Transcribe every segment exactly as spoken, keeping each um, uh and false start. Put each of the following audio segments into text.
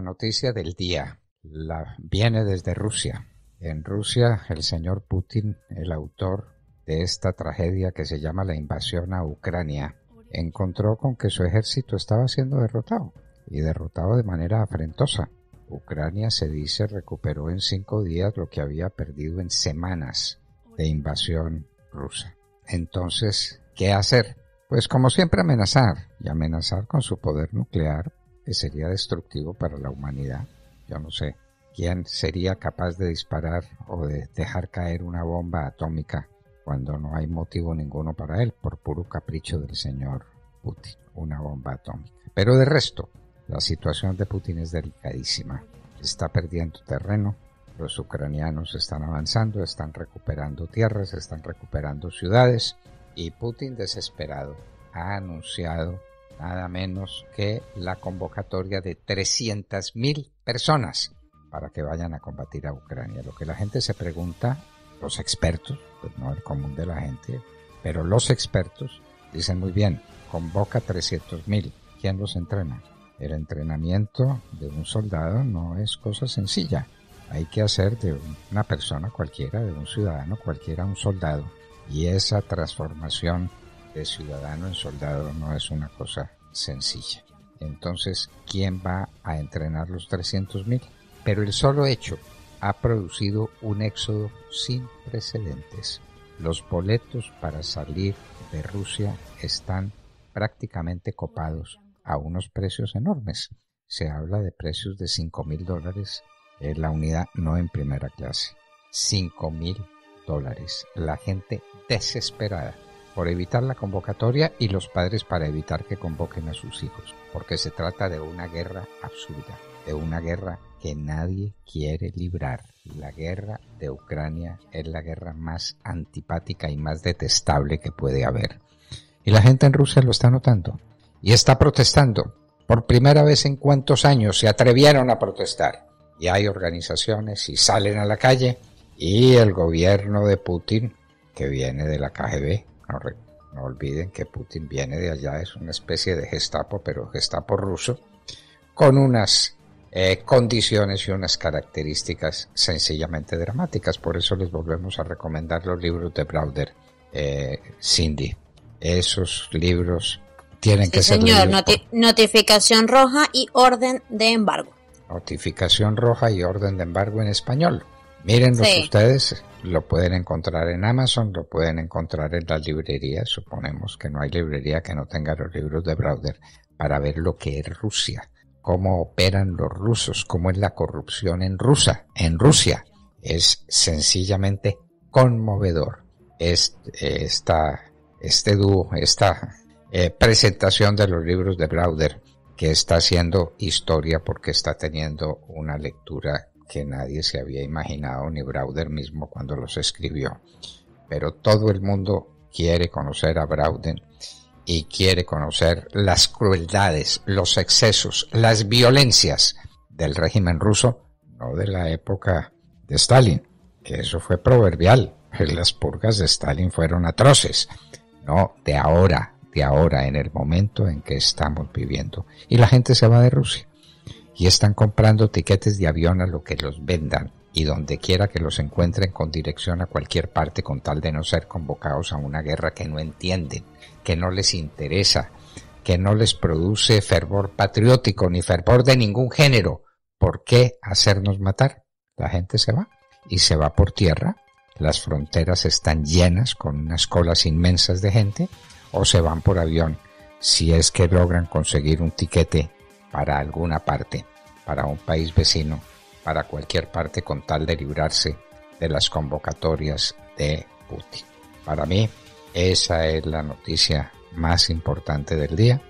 La noticia del día la viene desde Rusia. En Rusia, el señor Putin, el autor de esta tragedia que se llama la invasión a Ucrania, encontró con que su ejército estaba siendo derrotado, y derrotado de manera afrentosa. Ucrania, se dice, recuperó en cinco días lo que había perdido en semanas de invasión rusa. Entonces, ¿qué hacer? Pues como siempre amenazar, y amenazar con su poder nuclear, que sería destructivo para la humanidad. Yo no sé quién sería capaz de disparar o de dejar caer una bomba atómica cuando no hay motivo ninguno para él, por puro capricho del señor Putin, una bomba atómica. Pero de resto, la situación de Putin es delicadísima. Está perdiendo terreno, los ucranianos están avanzando, están recuperando tierras, están recuperando ciudades, y Putin, desesperado, ha anunciado nada menos que la convocatoria de trescientas mil personas para que vayan a combatir a Ucrania. Lo que la gente se pregunta, los expertos, pues no el común de la gente, pero los expertos dicen muy bien, convoca trescientos mil. ¿Quién los entrena? El entrenamiento de un soldado no es cosa sencilla. Hay que hacer de una persona cualquiera, de un ciudadano cualquiera, un soldado. Y esa transformación de ciudadano en soldado no es una cosa sencilla. Entonces, ¿quién va a entrenar los trescientos mil? Pero el solo hecho ha producido un éxodo sin precedentes. Los boletos para salir de Rusia están prácticamente copados a unos precios enormes. Se habla de precios de cinco mil dólares en la unidad, no en primera clase. cinco mil dólares. La gente desesperada por evitar la convocatoria y los padres para evitar que convoquen a sus hijos, porque se trata de una guerra absurda, de una guerra que nadie quiere librar. La guerra de Ucrania es la guerra más antipática y más detestable que puede haber. Y la gente en Rusia lo está notando y está protestando. Por primera vez en cuántos años se atrevieron a protestar. Y hay organizaciones y salen a la calle, y el gobierno de Putin, que viene de la K G B, no, re, no olviden que Putin viene de allá, es una especie de Gestapo, pero Gestapo ruso, con unas eh, condiciones y unas características sencillamente dramáticas. Por eso les volvemos a recomendar los libros de Browder, eh, Cindy. Esos libros tienen sí, que señor, ser... Señor, noti- por... Notificación Roja y Orden de Embargo. Notificación Roja y Orden de Embargo en español. Mírenlo sí. Ustedes, lo pueden encontrar en Amazon, lo pueden encontrar en las librerías. Suponemos que no hay librería que no tenga los libros de Browder, para ver lo que es Rusia, cómo operan los rusos, cómo es la corrupción en Rusia. En Rusia es sencillamente conmovedor. Es esta... Este dúo, esta eh, presentación de los libros de Browder, que está haciendo historia porque está teniendo una lectura que nadie se había imaginado, ni Browder mismo cuando los escribió. Pero todo el mundo quiere conocer a Browder y quiere conocer las crueldades, los excesos, las violencias del régimen ruso, no de la época de Stalin, que eso fue proverbial. Las purgas de Stalin fueron atroces. No, de ahora, de ahora, en el momento en que estamos viviendo. Y la gente se va de Rusia. Y están comprando tiquetes de avión a lo que los vendan. Y donde quiera que los encuentren con dirección a cualquier parte, con tal de no ser convocados a una guerra que no entienden, que no les interesa, que no les produce fervor patriótico ni fervor de ningún género. ¿Por qué hacernos matar? La gente se va. Y se va por tierra. Las fronteras están llenas con unas colas inmensas de gente, o se van por avión si es que logran conseguir un tiquete para alguna parte, para un país vecino, para cualquier parte, con tal de librarse de las convocatorias de Putin. Para mí, esa es la noticia más importante del día,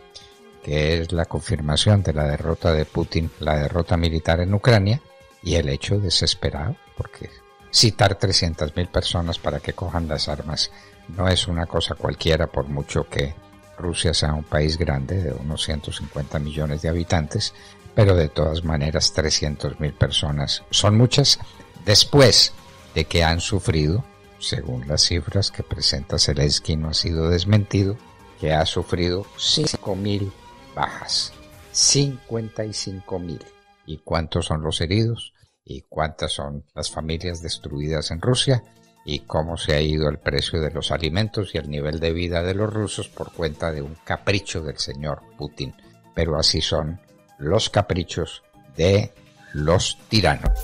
que es la confirmación de la derrota de Putin, la derrota militar en Ucrania, y el hecho desesperado, porque... citar trescientas mil personas para que cojan las armas no es una cosa cualquiera, por mucho que Rusia sea un país grande de unos ciento cincuenta millones de habitantes, pero de todas maneras trescientas mil personas son muchas, después de que han sufrido, según las cifras que presenta Zelensky, no ha sido desmentido, que ha sufrido cinco mil bajas, cincuenta y cinco mil. y cuántos son los heridos y cuántas son las familias destruidas en Rusia y cómo se ha ido el precio de los alimentos y el nivel de vida de los rusos por cuenta de un capricho del señor Putin. Pero así son los caprichos de los tiranos.